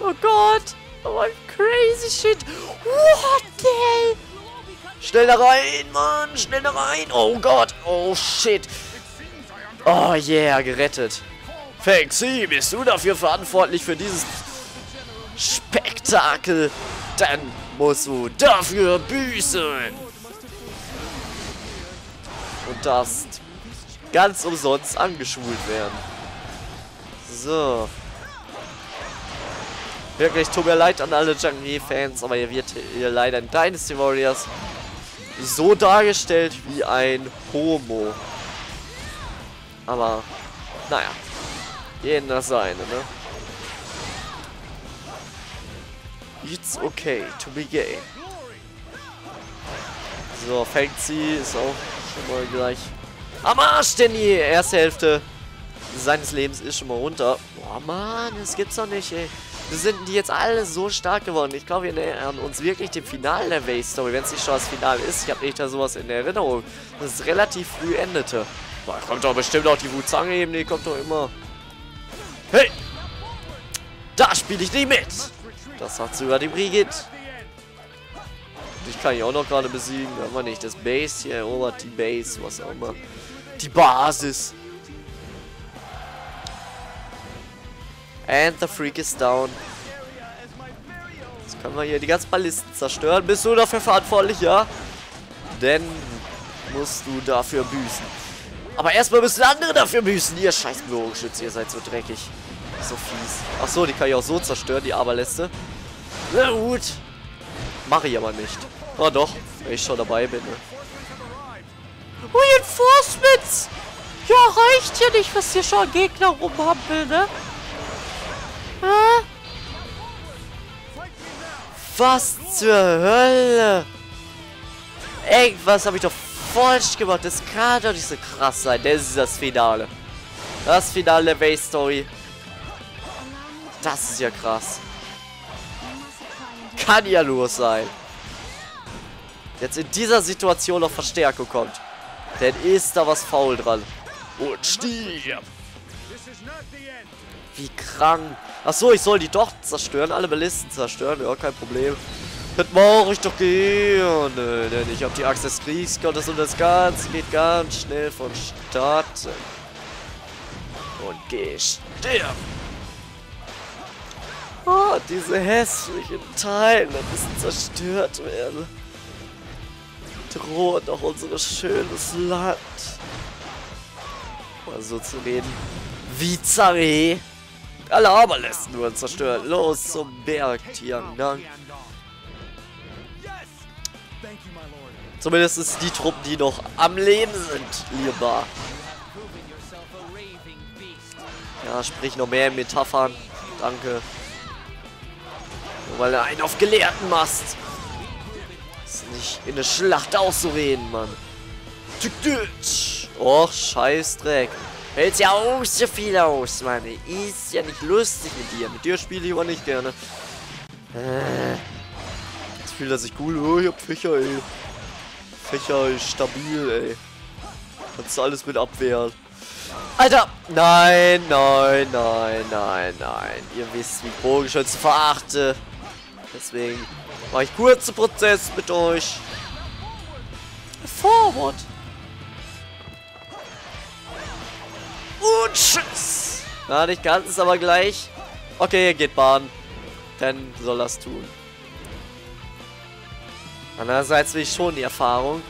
Oh Gott. Oh mein crazy shit. What the hell? Schnell da rein, Mann. Schnell da rein. Oh Gott. Oh shit. Oh yeah, gerettet. Feng Xi, bist du dafür verantwortlich für dieses Spektakel? Dann musst du dafür büßen. Und das ganz umsonst angeschult werden. So. Wirklich, tut mir leid an alle Zhang He-Fans, aber ihr wird hier leider in Dynasty Warriors so dargestellt wie ein Homo. Aber, naja. Jeden das seine, ne? It's okay to be gay. So, Feng Xi ist auch schon mal gleich am Arsch, denn die erste Hälfte seines Lebens ist schon mal runter. Boah, Mann, das gibt's doch nicht, ey. Wir sind die jetzt alle so stark geworden. Ich glaube, wir nähern uns wirklich dem Finale der Way-Story, wenn es nicht schon das Finale ist. Ich habe nicht da sowas in Erinnerung, dass es relativ früh endete. Boah, kommt doch bestimmt auch die Wu-Zange eben, die kommt doch immer. Hey! Da spiele ich nicht mit! Das hat sogar die Brigitte. Ich kann ich auch noch gerade besiegen, aber nicht. Das Base hier erobert, die Base, was auch immer. Die Basis. And the Freak is down. Jetzt können wir hier die ganzen Ballisten zerstören. Bist du dafür verantwortlich, ja? Denn musst du dafür büßen. Aber erstmal müssen andere dafür büßen. Ihr scheiß Bogenschütze, ihr seid so dreckig. So fies. Achso, die kann ich auch so zerstören, die Aberläste. Na gut. Mache ich aber nicht. Oh doch, wenn ich schon dabei bin. Ne? Reinforcements! Ja, reicht ja nicht, was hier schon Gegner rumhampeln, ne? Was zur Hölle? Ey, was habe ich doch falsch gemacht? Das kann doch nicht so krass sein. Das ist das Finale. Das Finale der Wei-Story. Das ist ja krass. Kann ja nur sein. Jetzt in dieser Situation noch Verstärkung kommt. Denn ist da was faul dran. Und stirb! Wie krank. Achso, ich soll die doch zerstören. Alle Ballisten zerstören. Ja, kein Problem. Das mache ich doch gerne. Denn ich habe die Axt des Kriegsgottes und das Ganze geht ganz schnell vonstatten. Und gestirb! Oh, diese hässlichen Teile müssen zerstört werden. Droht auch unser schönes Land. Mal so zu reden. Wie Zari. Alle Aberlästen wurden zerstört. Los zum Berg, Tiangdang. Zumindest die Truppen, die noch am Leben sind, lieber. Ja, sprich noch mehr Metaphern. Danke. Nur weil du einen auf Gelehrten machst. Ist nicht in der Schlacht auszureden, Mann. Och, Scheißdreck. Hält's ja auch so viel aus, Mann. Ist ja nicht lustig mit dir. Mit dir spiele ich aber nicht gerne. Jetzt fühlt er sich cool. Oh, ich hab Fächer, ey. Fächer ist stabil, ey. Kannst du alles mit abwehren. Alter! Nein, nein, nein, nein, nein. Ihr wisst, wie ich Bogenschütze verachte. Deswegen mache ich kurzen Prozess mit euch. Forward! Und tschüss! Na, nicht ganz, aber gleich. Okay, geht Bahn. Dann soll das tun. Andererseits will ich schon die Erfahrung.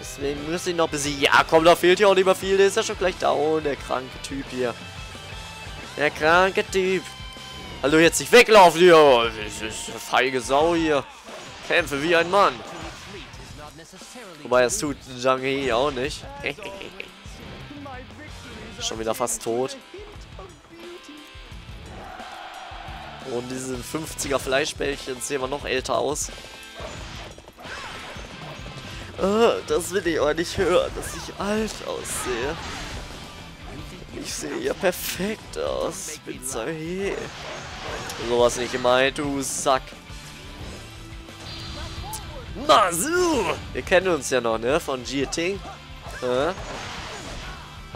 Deswegen müsste ich noch besiegen. Ja, komm, da fehlt ja auch nicht mehr viel. Der ist ja schon gleich down, der kranke Typ hier. Der kranke Typ. Hallo, jetzt nicht weglaufen hier. Das ist eine feige Sau hier. Kämpfe wie ein Mann. Wobei, das tut Zhang He auch nicht. Schon wieder fast tot. Und diese 50er Fleischbällchen sehen wir noch älter aus. Das will ich aber nicht hören, dass ich alt aussehe. Ich sehe ja perfekt aus. Ich bin so hey. Sowas nicht gemeint, du Sack. Masu! Wir kennen uns ja noch, ne? Von Jieting.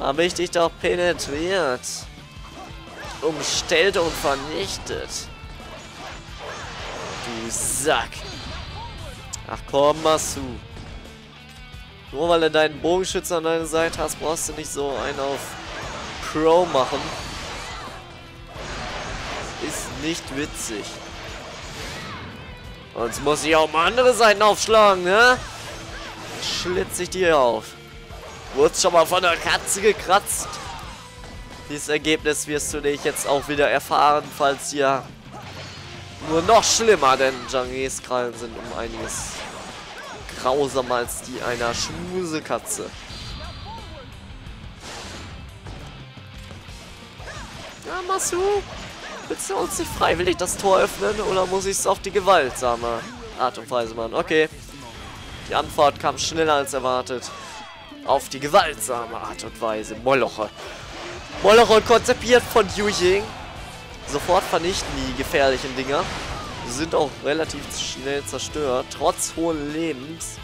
Habe ich dich doch penetriert. Umstellt und vernichtet. Du Sack. Ach komm, Masu. Nur weil du deinen Bogenschützer an deiner Seite hast, brauchst du nicht so einen auf Pro machen. Ist nicht witzig. Sonst muss ich auch mal andere Seiten aufschlagen, ne? Schlitz ich dir auf. Wurde schon mal von der Katze gekratzt. Dieses Ergebnis wirst du dich jetzt auch wieder erfahren, falls ja nur noch schlimmer, denn Zhang He's Krallen sind um einiges grausamer als die einer Schmusekatze. Ja, Masu, willst du uns nicht freiwillig das Tor öffnen oder muss ich es auf die gewaltsame Art und Weise machen? Okay, die Antwort kam schneller als erwartet. Auf die gewaltsame Art und Weise. Moloche. Moloche konzipiert von Jing. Sofort vernichten die gefährlichen Dinger. Die sind auch relativ schnell zerstört, trotz hohen Lebens.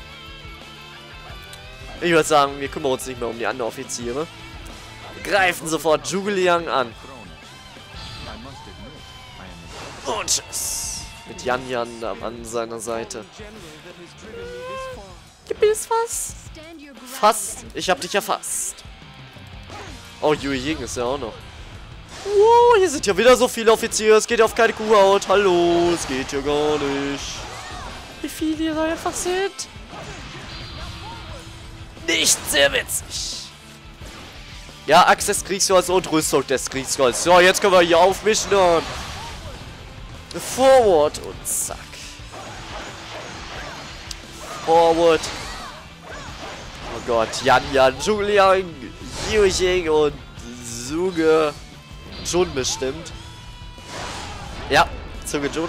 Ich würde sagen, wir kümmern uns nicht mehr um die anderen Offiziere. Wir greifen sofort Zhuge Liang an. Und tschüss. Mit Yan Yan an seiner Seite. Gib mir das Fass. Fast. Ich hab dich erfasst. Oh, Yu Ying ist ja auch noch. Wow, hier sind ja wieder so viele Offiziere. Es geht ja auf keine Kuhhaut. Hallo, es geht ja gar nicht. Wie viele hier einfach sind. Nicht sehr witzig. Ja, Axt des Kriegsgolds und Rüstung des Kriegsgolds. So, jetzt können wir hier aufmischen. Forward und zack. Forward. Oh Gott, Yan Yan, Julian, Yu Jing und Zhuge. Schon bestimmt. Ja, Zhuge Jun.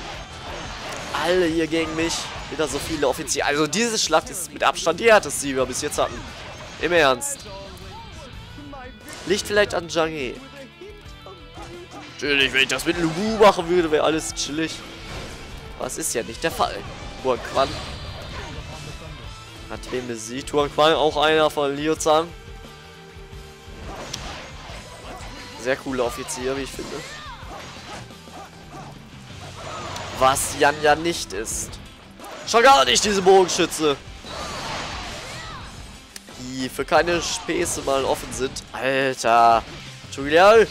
alle hier gegen mich. Wieder so viele Offiziere. Also diese Schlacht ist mit Abstand die härteste, die wir bis jetzt hatten. Im Ernst. Liegt vielleicht an Zhang He. Natürlich, wenn ich das mit Liu machen würde, wäre alles chillig. Was ist ja nicht der Fall. Huang Quan hat wen besiegt. Huang Quan, auch einer von Liu Zhang. Sehr coole Offizier, wie ich finde. Was Yan Yan nicht ist. Schon gar nicht diese Bogenschütze, die für keine Späße mal offen sind. Alter. Julian,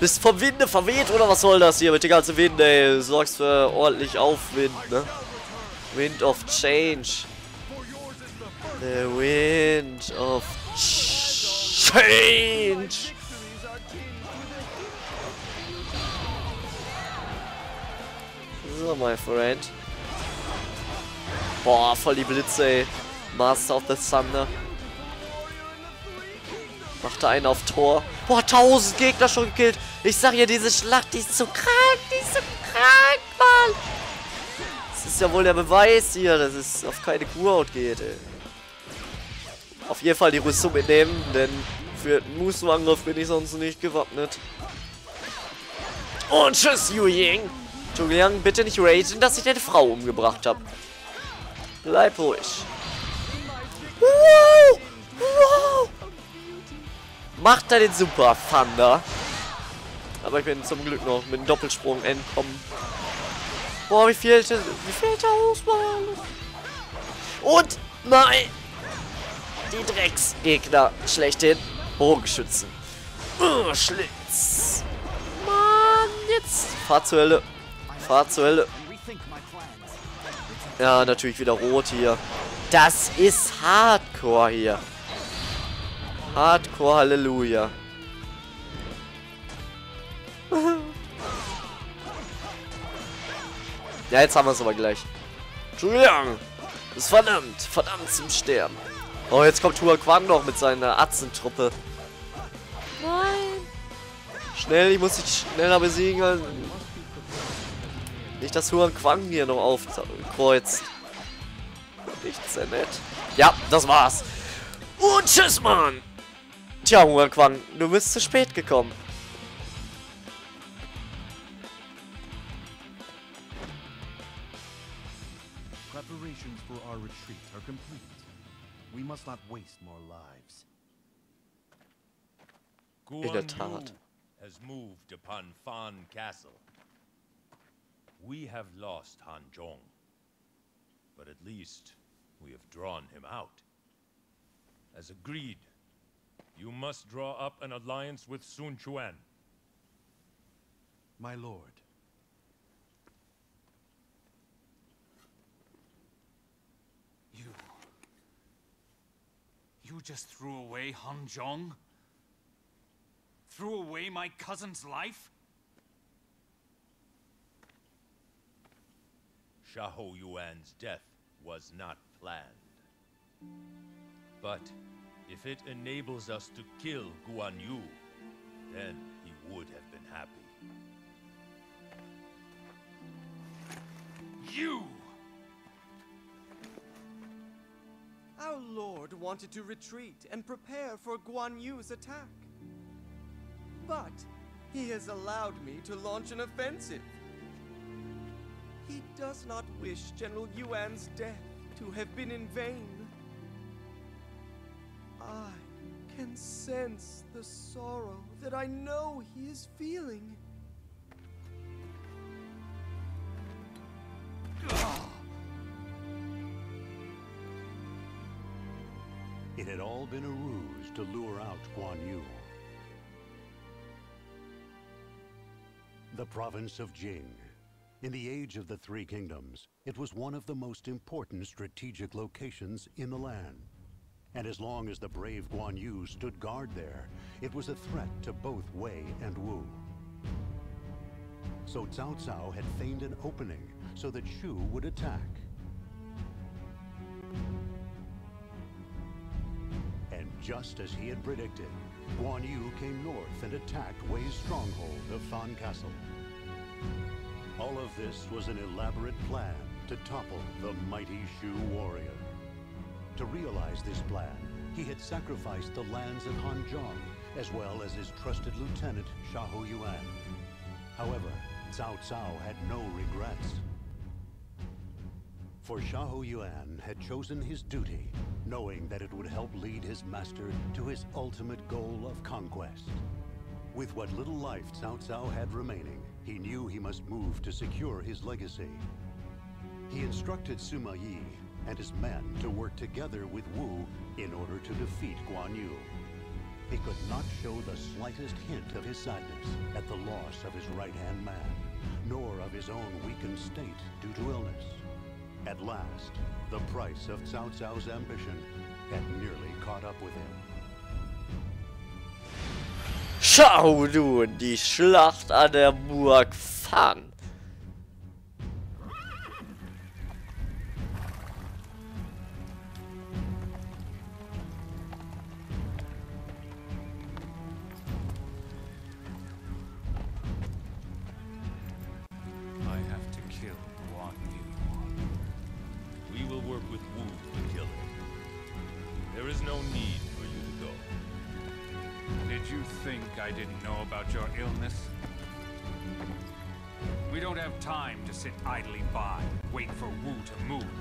bist vom Winde verweht oder was soll das hier mit dem ganzen Wind, ey? Du sorgst für ordentlich Aufwind, ne? Wind of Change. The Wind of Change. So, my friend. Boah, voll die Blitze, ey. Master of the Thunder. Macht da einen auf Tor. Boah, 1000 Gegner schon gekillt. Ich sag ja, diese Schlacht, die ist so krank. Die ist so krank, Mann. Das ist ja wohl der Beweis hier, dass es auf keine Kuhhaut geht, ey. Auf jeden Fall die Rüstung mitnehmen, denn für einen Musu-Angriff bin ich sonst nicht gewappnet. Und tschüss, Yu Ying. Zhuge Liang, bitte nicht ragen, dass ich deine Frau umgebracht habe. Bleib ruhig. Wow! Wow! Macht da den Super Thunder. Aber ich bin zum Glück noch mit dem Doppelsprung entkommen. Boah, wie fehlte Auswahl? Und nein! Die Drecksgegner schlechthin. Bogenschützen. Schlitz. Mann, jetzt. Fahr zur Hölle. Fahr zur Hölle. Ja, natürlich wieder rot hier. Das ist Hardcore hier. Hardcore, Halleluja. Ja, jetzt haben wir es aber gleich. Julian ist verdammt zum Sterben. Oh, jetzt kommt Huang Quan noch mit seiner Atzentruppe. Nein. Schnell, ich muss dich schneller besiegen. Nicht, dass Huang Quan hier noch aufkreuzt. Nicht sehr nett. Ja, das war's. Und tschüss, Mann. Tja, Huang Quan, du bist zu spät gekommen. Preparations for our retreat are complete. We must not waste more lives. In der Tat. Has moved upon Fan Castle. We have lost Hanzhong, but at least we have drawn him out. As agreed, you must draw up an alliance with Sun Quan. My lord. You just threw away Hanzhong? Threw away my cousin's life? Xiahou Yuan's death was not planned. But if it enables us to kill Guan Yu, then he would have been happy. You! Our lord wanted to retreat and prepare for Guan Yu's attack. But he has allowed me to launch an offensive. He does not wish General Yuan's death to have been in vain. I can sense the sorrow that I know he is feeling. It had all been a ruse to lure out Guan Yu. The province of Jing. In the age of the Three Kingdoms, it was one of the most important strategic locations in the land. And as long as the brave Guan Yu stood guard there, it was a threat to both Wei and Wu. So Cao Cao had feigned an opening so that Shu would attack. And just as he had predicted, Guan Yu came north and attacked Wei's stronghold of Fan Castle. All of this was an elaborate plan to topple the mighty Shu warrior. To realize this plan, he had sacrificed the lands at Hanzhong, as well as his trusted lieutenant, Xiahou Yuan. However, Cao Cao had no regrets. For Xiahou Yuan had chosen his duty, knowing that it would help lead his master to his ultimate goal of conquest. With what little life Cao Cao had remaining, he knew he must move to secure his legacy. He instructed Sima Yi and his men to work together with Wu in order to defeat Guan Yu. He could not show the slightest hint of his sadness at the loss of his right-hand man, nor of his own weakened state due to illness. At last, the price of Cao Cao's ambition had nearly caught up with him. Schau nun, die Schlacht an der Burg Fan. Sit idly by, wait for Wu to move.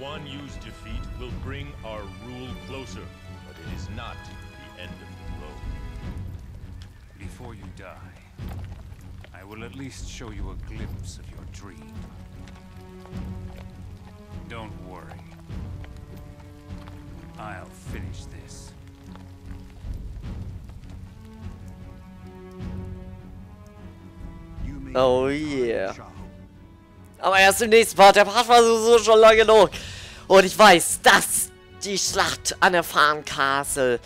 Guan Yu's defeat will bring our rule closer, but it is not the end of the road. Before you die, I will at least show you a glimpse of your dream. Don't worry. I'll finish this. Oh yeah. Aber erst im nächsten Part. Der Part war sowieso schon lange genug. Und ich weiß, dass die Schlacht an der Fan Castle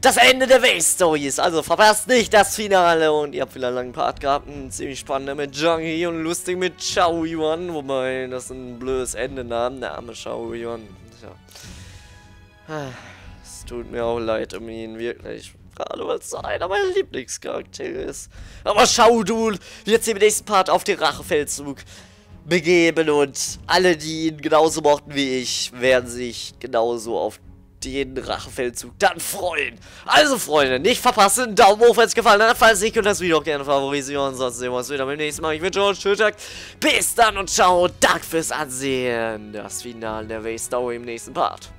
das Ende der Wei-Story ist. Also verpasst nicht das Finale. Und ihr habt wieder einen langen Part gehabt. Ein ziemlich spannender mit Zhang He und lustig mit Xiahou Yuan. Wobei das ein blödes Ende nahm. Der arme Xiahou Yuan. Ja. Es tut mir auch leid um ihn, wirklich. Gerade weil es einer meiner Lieblingscharaktere ist. Aber schau, du wird sich im nächsten Part auf den Rachefeldzug begeben und alle, die ihn genauso mochten wie ich, werden sich genauso auf den Rachefeldzug dann freuen. Also Freunde, nicht verpassen, einen Daumen hoch, wenn es gefallen hat, falls nicht, könnt ihr das Video auch gerne favorisieren, sonst sehen wir uns wieder beim nächsten Mal. Ich wünsche euch einen schönen Tag, bis dann und ciao, danke fürs Ansehen. Das Finale der Wei-Story im nächsten Part.